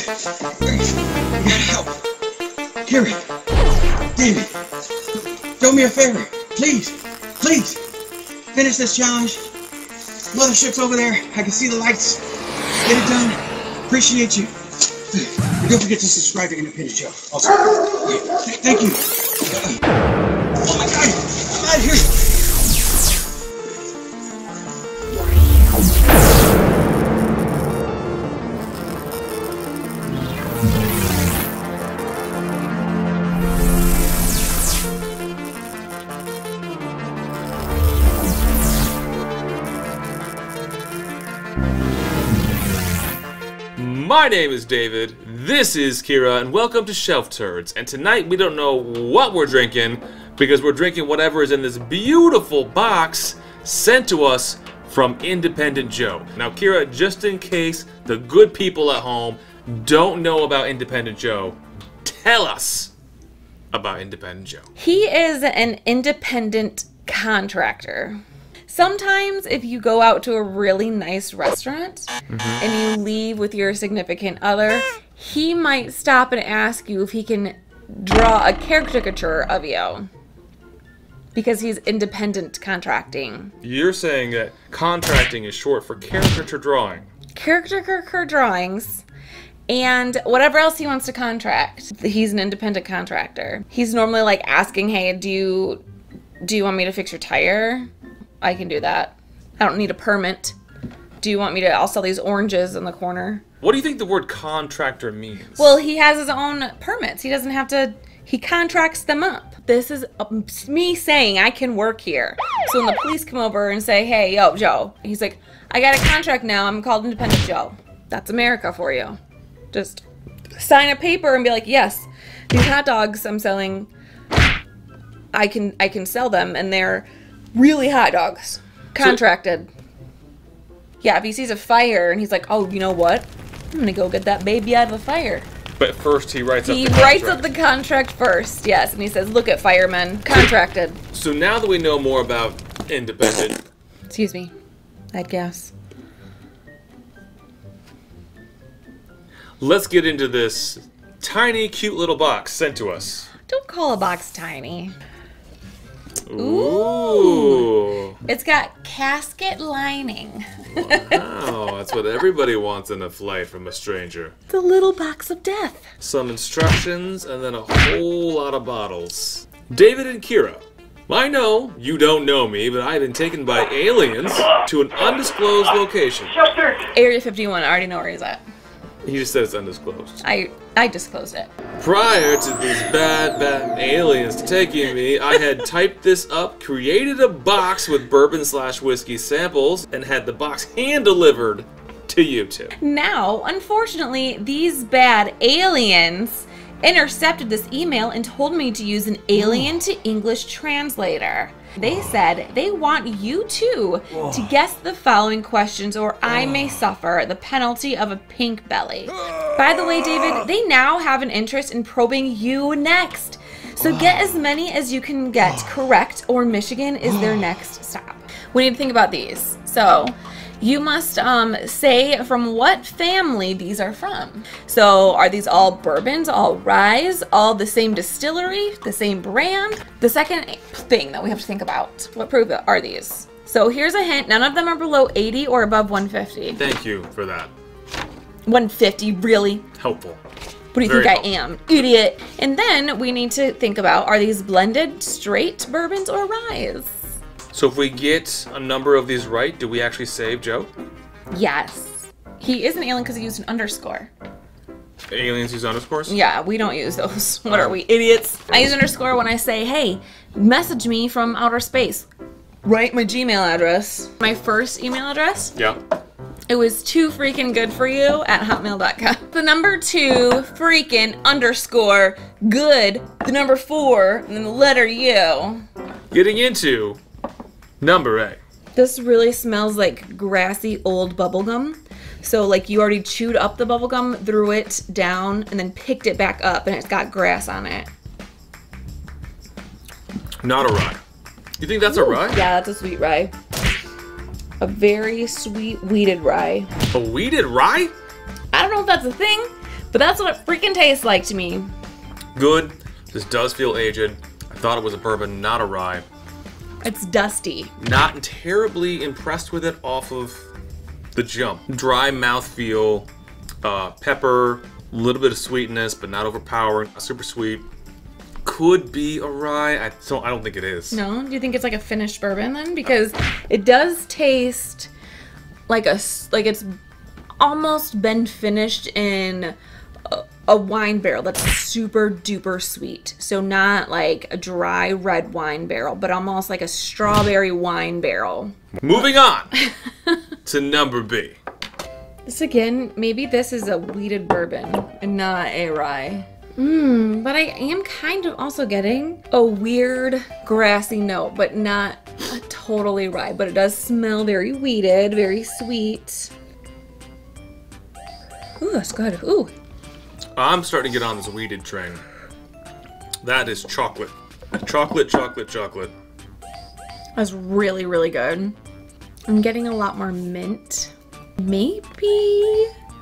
Please, you gotta help. Kiri, David, do me a favor. Please, finish this challenge. Mothership's over there. I can see the lights. Get it done. Appreciate you. Don't forget to subscribe to Independent Joe. Also, yeah, thank you. Oh my God, I'm out of here. My name is David, this is Kira, and welcome to Shelf Turds. And tonight we don't know what we're drinking, because we're drinking whatever is in this beautiful box sent to us from Independent Joe. Now Kira, just in case the good people at home don't know about Independent Joe, tell us about Independent Joe. He is an independent contractor. Sometimes if you go out to a really nice restaurant and you leave with your significant other, he might stop and ask you if he can draw a caricature of you because he's independent contracting. You're saying that contracting is short for caricature drawing. Caricature drawings and whatever else he wants to contract. He's an independent contractor. He's normally like asking, hey, do you want me to fix your tire? I can do that. I don't need a permit. Do you want me to, I'll sell these oranges in the corner. What do you think the word contractor means? Well, he has his own permits. He doesn't have to, he contracts them up. This is me saying I can work here. So when the police come over and say, hey, yo, Joe, he's like, I got a contract now. I'm called Independent Joe. That's America for you. Just sign a paper and be like, yes, these hot dogs I'm selling, I can sell them, and they're really hot dogs. Contracted. So, yeah, if he sees a fire and he's like, oh, you know what? I'm gonna go get that baby out of the fire. But first he writes up the contract. He writes up the contract first, yes. And he says, look at firemen. Contracted. So now that we know more about independent... Excuse me. I'd guess. Let's get into this tiny, cute little box sent to us. Don't call a box tiny. Ooh. It's got casket lining. Wow, that's what everybody wants in a flight from a stranger. The little box of death. Some instructions and then a whole lot of bottles. David and Kira, I know you don't know me, but I've been taken by aliens to an undisclosed location. Area 51, I already know where he's at. He just said it's undisclosed. I disclosed it. Prior to these bad aliens taking me, I had typed this up, created a box with bourbon/whiskey samples, and had the box hand-delivered to you two. Now, unfortunately, these bad aliens intercepted this email and told me to use an alien-to-English translator. They said they want you two to guess the following questions, or I may suffer the penalty of a pink belly. By the way, David, they now have an interest in probing you next. So get as many as you can get correct, or Michigan is their next stop. We need to think about these. So you must say from what family these are from. So are these all bourbons, all ryes, all the same distillery, the same brand? The second thing that we have to think about, what proof are these? So here's a hint, none of them are below 80 or above 150. Thank you for that. 150, really? Helpful. What do you think I am? Idiot. And then we need to think about, are these blended straight bourbons or ryes? So if we get a number of these right, do we actually save Joe? Yes. He is an alien because he used an underscore. Aliens use underscores? Yeah, we don't use those. What are we, idiots? I use underscore when I say, hey, message me from outer space. Write my Gmail address. My first email address? Yeah. It was too freaking good for you at hotmail.com. The number 2 freaking underscore good, the number 4, and then the letter U. Getting into... Number 8. This really smells like grassy old bubblegum. So like you already chewed up the bubblegum, threw it down, and then picked it back up, and it's got grass on it. Not a rye. You think that's a rye? Yeah, that's a sweet rye. A very sweet weeded rye. A weeded rye? I don't know if that's a thing, But that's what it freaking tastes like to me. Good. This does feel aged. I thought it was a bourbon, not a rye. It's dusty. Not terribly impressed with it off of the jump. Dry mouthfeel, pepper, a little bit of sweetness, but not overpowering, not super sweet. Could be a rye. I don't think it is. No? Do you think it's like a finished bourbon then? Because it does taste like it's almost been finished in a wine barrel that's super duper sweet. So not like a dry red wine barrel, but almost like a strawberry wine barrel. Moving on to number B. This again, maybe this is a wheated bourbon and not a rye. But I am kind of also getting a weird grassy note, but not a totally rye, but it does smell very wheated, very sweet. Ooh, that's good. Ooh. I'm starting to get on this wheated train. That is chocolate. Chocolate, chocolate, chocolate. That's really, really good. I'm getting a lot more mint. Maybe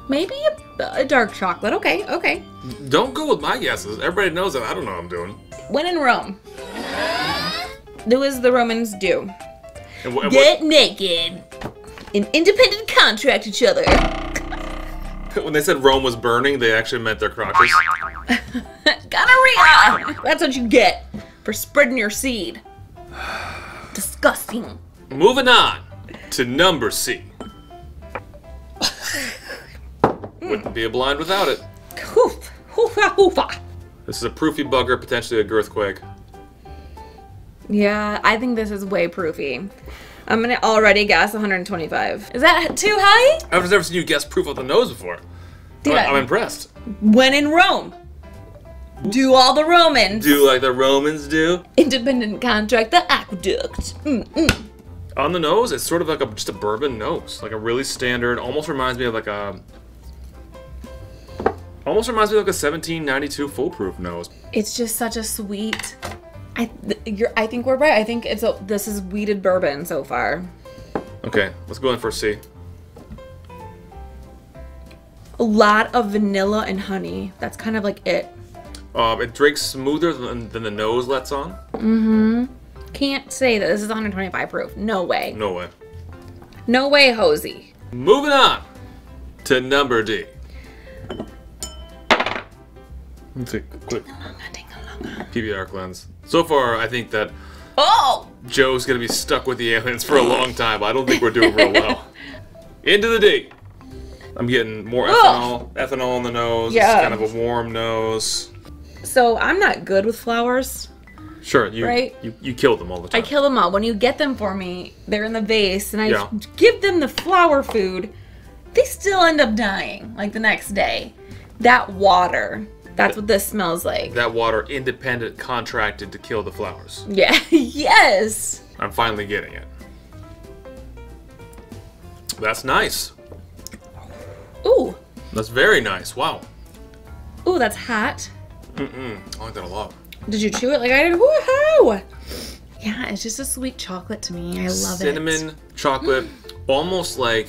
a dark chocolate. Okay, okay. Don't go with my guesses. Everybody knows that. I don't know what I'm doing. When in Rome. Do as the Romans do. And get naked and independent contract each other. When they said Rome was burning, they actually meant their crotches. Gonorrhea! That's what you get for spreading your seed. Disgusting. Moving on to number C. Wouldn't be a blind without it. Hoof, hoofa, hoofa. This is a proofy bugger, potentially a girthquake. Yeah, I think this is way proofy. I'm gonna already guess 125. Is that too high? I've never seen you guess proof of the nose before. Dude, I'm impressed. When in Rome. Do all the Romans. Do like the Romans do. Independent contract the aqueduct. On the nose, it's sort of like just a bourbon nose. Like a really standard, almost reminds me of like a... Almost reminds me of like a 1792 foolproof nose. It's just such a sweet... I think we're right. I think it's this is wheated bourbon so far. Okay, let's go in for C. A lot of vanilla and honey. That's kind of like it. It drinks smoother than the nose lets on. Mm-hmm. Can't say that this is 125 proof. No way. No way. No way, Hosey. Moving on to number D. Let's see, quick. PBR cleanse. So far, I think that Joe's gonna be stuck with the aliens for a long time. I don't think we're doing real well. Into the D. I'm getting more ethanol in the nose. Yeah. It's kind of a warm nose. So I'm not good with flowers. Sure, you kill them all the time. I kill them all. When you get them for me, they're in the vase, and I give them the flower food. They still end up dying, like the next day. That water. That's what this smells like. That water independent contracted to kill the flowers. Yeah. Yes. I'm finally getting it. That's nice. Ooh. That's very nice. Wow. Ooh, that's hot. I like that a lot. Did you chew it like I did? Woohoo! Yeah, it's just a sweet chocolate to me. I love it. Cinnamon chocolate, almost like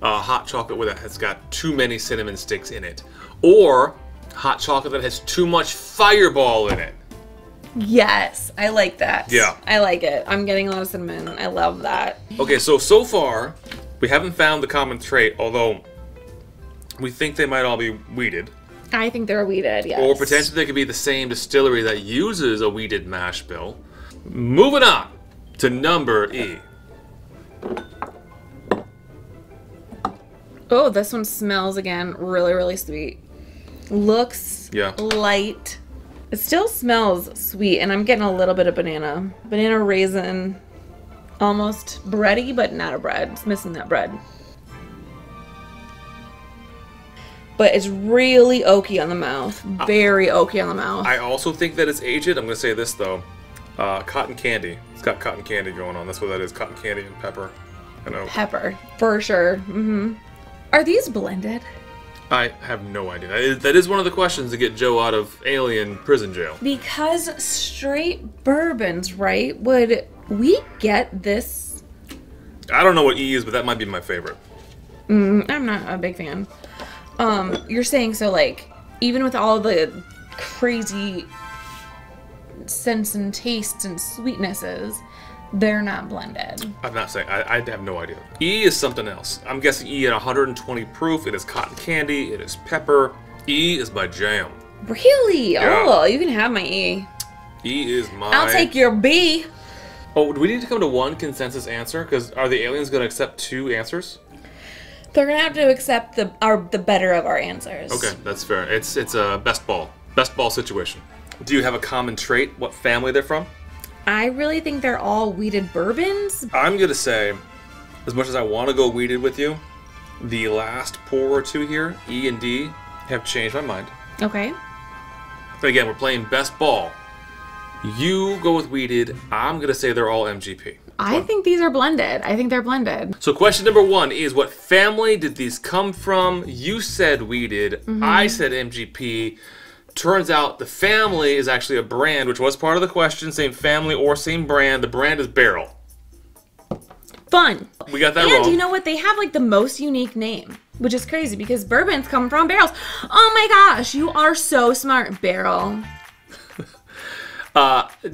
hot chocolate with it has got too many cinnamon sticks in it, or hot chocolate that has too much fireball in it. Yes, I like that. Yeah. I like it. I'm getting a lot of cinnamon. I love that. Okay, so far, we haven't found the common trait, although we think they might all be wheated. I think they're wheated, yes. Or potentially they could be the same distillery that uses a wheated mash bill. Moving on to number E. Oh, this one smells again really, really sweet. Looks light. It still smells sweet, and I'm getting a little bit of banana. Banana raisin, almost bready, but not a bread. It's missing that bread. But it's really oaky on the mouth. Very oaky on the mouth. I also think that it's aged. I'm going to say this, though. Cotton candy. It's got cotton candy going on. That's what that is. Cotton candy and pepper. And oak. Pepper, for sure. Mm-hmm. Are these blended? I have no idea. That is one of the questions to get Joe out of alien prison jail. Because straight bourbons, right? Would we get this? I don't know what E is, but that might be my favorite. I'm not a big fan. You're saying, so like, even with all the crazy scents and tastes and sweetnesses, they're not blended. I'm not saying. I have no idea. E is something else. I'm guessing E at 120 proof. It is cotton candy. It is pepper. E is my jam. Really? Yeah. Oh, you can have my E. E is mine. I'll take your B. Oh, do we need to come to one consensus answer? Because are the aliens going to accept two answers? They're going to have to accept the better of our answers. Okay, that's fair. It's a best ball situation. Do you have a common trait? What family they're from? I really think they're all weeded bourbons. I'm going to say, as much as I want to go weeded with you, the last pour or two here, E and D, have changed my mind. Okay. But again, we're playing best ball. You go with weeded. I'm going to say they're all MGP. I think these are blended. I think they're blended. So question number one is, what family did these come from? You said weeded. Mm-hmm. I said MGP. Turns out the family is actually a brand, which was part of the question. Same family or same brand. The brand is Barrell. Fun. We got that wrong. And you know what? They have like the most unique name, which is crazy because bourbons come from barrels. Oh my gosh. You are so smart, Barrell.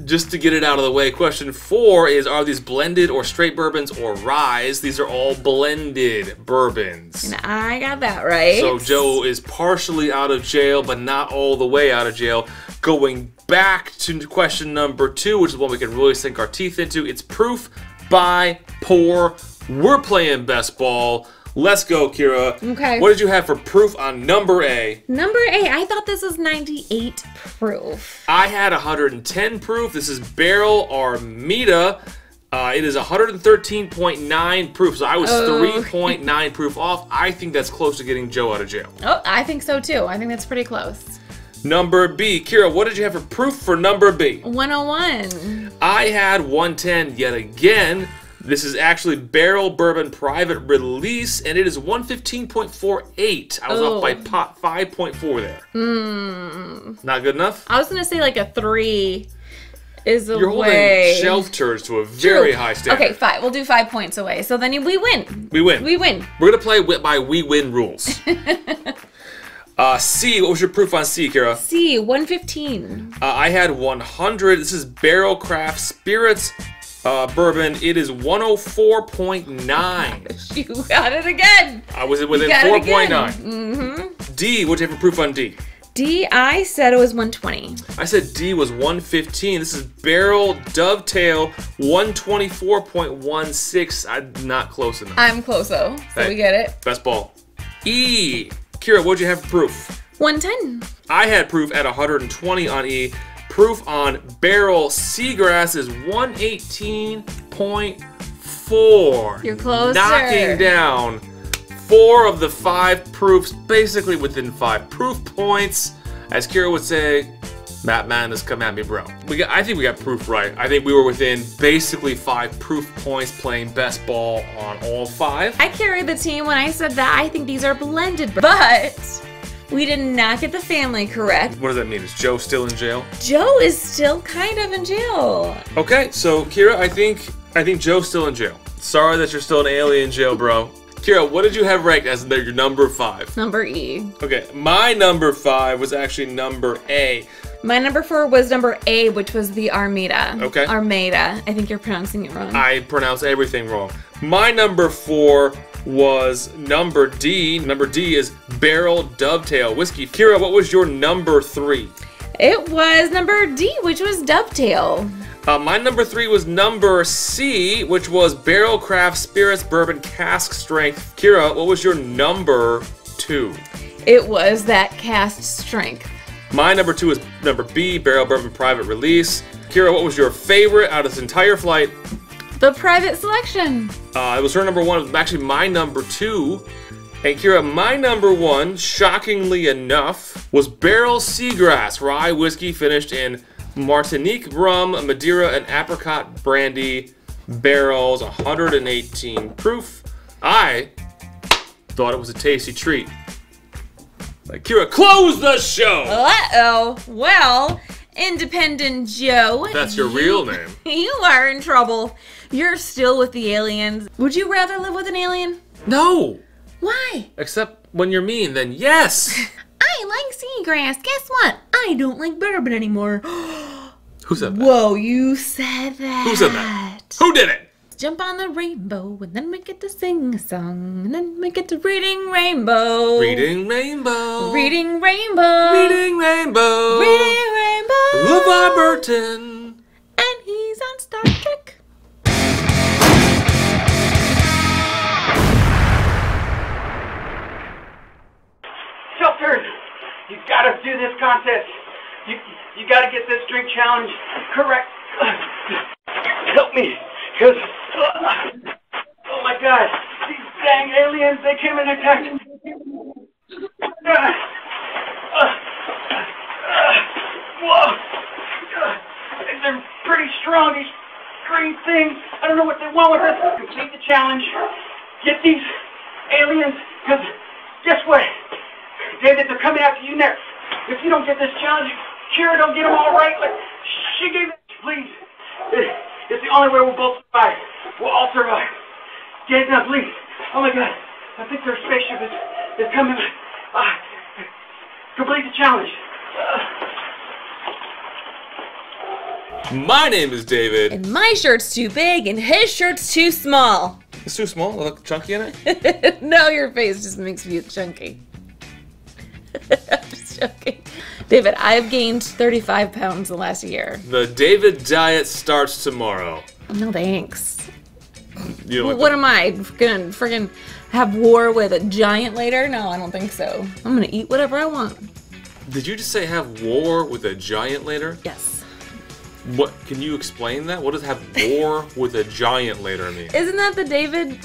Just to get it out of the way, question four is, are these blended or straight bourbons or rye? These are all blended bourbons. And I got that right. So Joe is partially out of jail, but not all the way out of jail. Going back to question number two, which is one we can really sink our teeth into. It's proof by pour. We're playing best ball. Let's go, Kira. Okay. What did you have for proof on number A? Number A, I thought this was 98 proof. I had 110 proof. This is Barrell Armida. It is 113.9 proof, so I was 3.9 proof off. I think that's close to getting Joe out of jail. Oh, I think so too. I think that's pretty close. Number B. Kira, what did you have for proof for number B? 101. I had 110 yet again. This is actually Barrell Bourbon Private Release, and it is 115.48. I was off by 5.4 there. Mm. Not good enough? I was going to say like a 3 is away. You're holding shelf turds to a very high standard. Okay, 5. We'll do 5 points away. So then we win. We win. We win. We're going to play by we win rules. C, what was your proof on C, Kira? C, 115. I had 100. This is Barrell Craft Spirits. Bourbon, it is 104.9. You got it again. I was within 4.9. Mm-hmm. D, what'd you have for proof on D? D, I said it was 120. I said D was 115. This is Barrell Dovetail, 124.16. I'm not close enough. I'm close though, so we get it. Best ball. E, Kira, what'd you have for proof? 110. I had proof at 120 on E. Proof on Barrell Seagrass is 118.4. You're closer. Knocking down 4 of the 5 proofs, basically within 5 proof points. As Kira would say, Matt Madness, come at me, bro. I think we got proof right. I think we were within basically 5 proof points playing best ball on all 5. I carried the team when I said that I think these are blended, but we did not get the family correct. What does that mean? Is Joe still in jail? Joe is still kind of in jail. Okay, so Kira, I think Joe's still in jail. Sorry that you're still an alien jail, bro. Kira, what did you have ranked as your number 5? Number E. Okay, my number 5 was actually number A. My number 4 was number A, which was the Armida. Okay. Armida. I think you're pronouncing it wrong. I pronounce everything wrong. My number 4 was number D. Number D is Barrel Dovetail Whiskey. Kira, what was your number 3? It was number D, which was Dovetail. My number 3 was number C, which was Barrel Craft Spirits Bourbon Cask Strength. Kira, what was your number 2? It was that Cask Strength. My number 2 is number B, Barrel Bourbon Private Release. Kira, what was your favorite out of this entire flight? The Private Selection. It was her number 1. It was actually my number 2. And Kira, my number 1, shockingly enough, was Barrel Seagrass Rye Whiskey finished in Martinique rum, Madeira, and apricot brandy barrels, 118 proof. I thought it was a tasty treat. Like, Kira, close the show! Uh-oh. Well, Independent Joe. That's your real name. You are in trouble. You're still with the aliens. Would you rather live with an alien? No. Why? Except When you're mean, then yes! I like seagrass. Guess what? I don't like bourbon anymore. Who said that? Whoa, you said that. Who said that? Who did it? Jump on the rainbow, and then we get to sing a song, and then we get to Reading Rainbow. Reading Rainbow. Reading Rainbow. Reading Rainbow. Reading Rainbow. Levi Burton. And he's on Star Trek. Shelters, you've got to do this contest. You got to get this drink challenge correct. Help me, because, oh my God, these dang aliens, they came and attacked me. Whoa, they're pretty strong, these green things. I don't know what they want with us. Complete the challenge, get these aliens, because guess what? David, they're coming after you next. If you don't get this challenge, Kira don't get them all right. Like, she gave it, please. It's the only way we'll both survive. We'll all survive. Get it now, please. Oh my God, I think their spaceship is coming. Complete the challenge. My name is David. And my shirt's too big, and his shirt's too small. It's too small? I look chunky in it? No, your face just makes me chunky. I'm just joking. David, I've gained 35 pounds in the last year. The David diet starts tomorrow. No thanks. You don't like what am I, gonna friggin' have war with a giant later? No, I don't think so. I'm gonna eat whatever I want. Did you just say have war with a giant later? Yes. What, can you explain that? What does have war with a giant later mean? Isn't that the David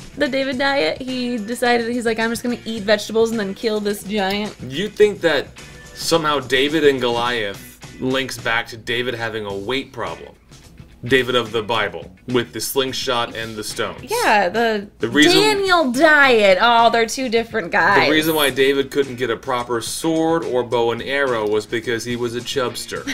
diet? He decided, he's like, I'm just gonna eat vegetables and then kill this giant. You think that somehow David and Goliath links back to David having a weight problem. David of the Bible, with the slingshot and the stones. Yeah, the reason, Daniel diet. Oh, they're two different guys. The reason why David couldn't get a proper sword or bow and arrow was because he was a chubster.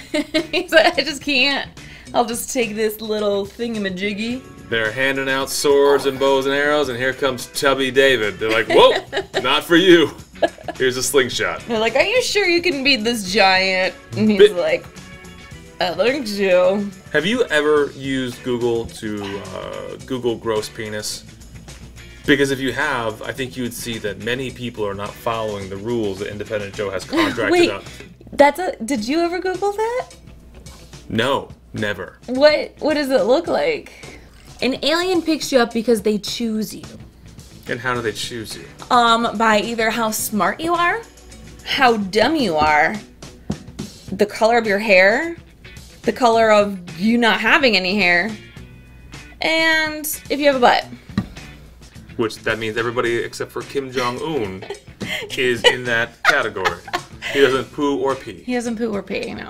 He's like, I just can't. I'll just take this little thingamajiggy. They're handing out swords and bows and arrows, and here comes chubby David. They're like, whoa, not for you. Here's a slingshot. They're like, are you sure you can beat this giant? And he's like... I think so. Have you ever used Google to Google gross penis? Because if you have, I think you would see that many people are not following the rules that Independent Joe has contracted. Wait, up. Did you ever Google that? No, never. What does it look like? An alien picks you up because they choose you. And how do they choose you? By either how smart you are, how dumb you are, the color of your hair, the color of you not having any hair, and if you have a butt. Which, that means everybody except for Kim Jong-un is in that category. He doesn't poo or pee. He doesn't poo or pee, no.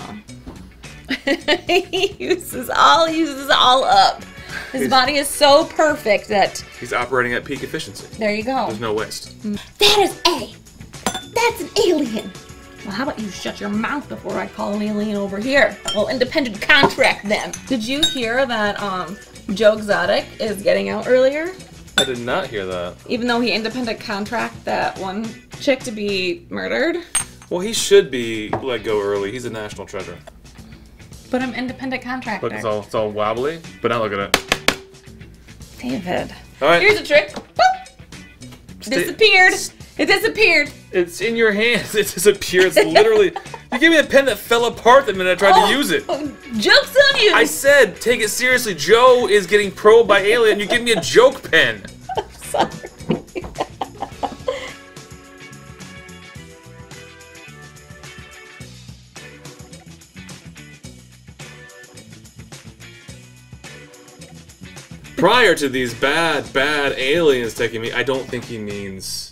He uses all up. His body is so perfect that... He's operating at peak efficiency. There you go. There's no waste. That is A. That's an alien. Well, how about you shut your mouth before I call an alien over here? Well, independent contract them. Did you hear that Joe Exotic is getting out earlier? I did not hear that. Even though he independent contract that one chick to be murdered? Well, he should be let go early. He's a national treasure. But I'm independent contractor. Look, it's all wobbly, but now look at it. David. All right. Here's a trick. Boop. Disappeared. It disappeared. It's in your hands. It disappeared. It's literally... You gave me a pen that fell apart the minute I tried to use it. Joke's on you. I said, take it seriously. Joe is getting probed by alien. You give me a joke pen. I'm sorry. Prior to these bad, bad aliens taking me, I don't think he means...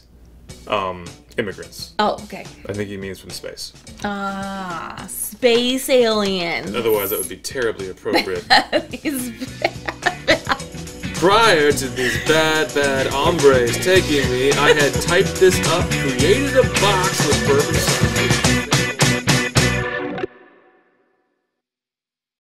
immigrants. Oh, okay. I think he means from space. Ah, space alien. Otherwise, that would be terribly appropriate. Prior to these bad, bad hombres taking me, I had typed this up, created a box with bourbon sauce.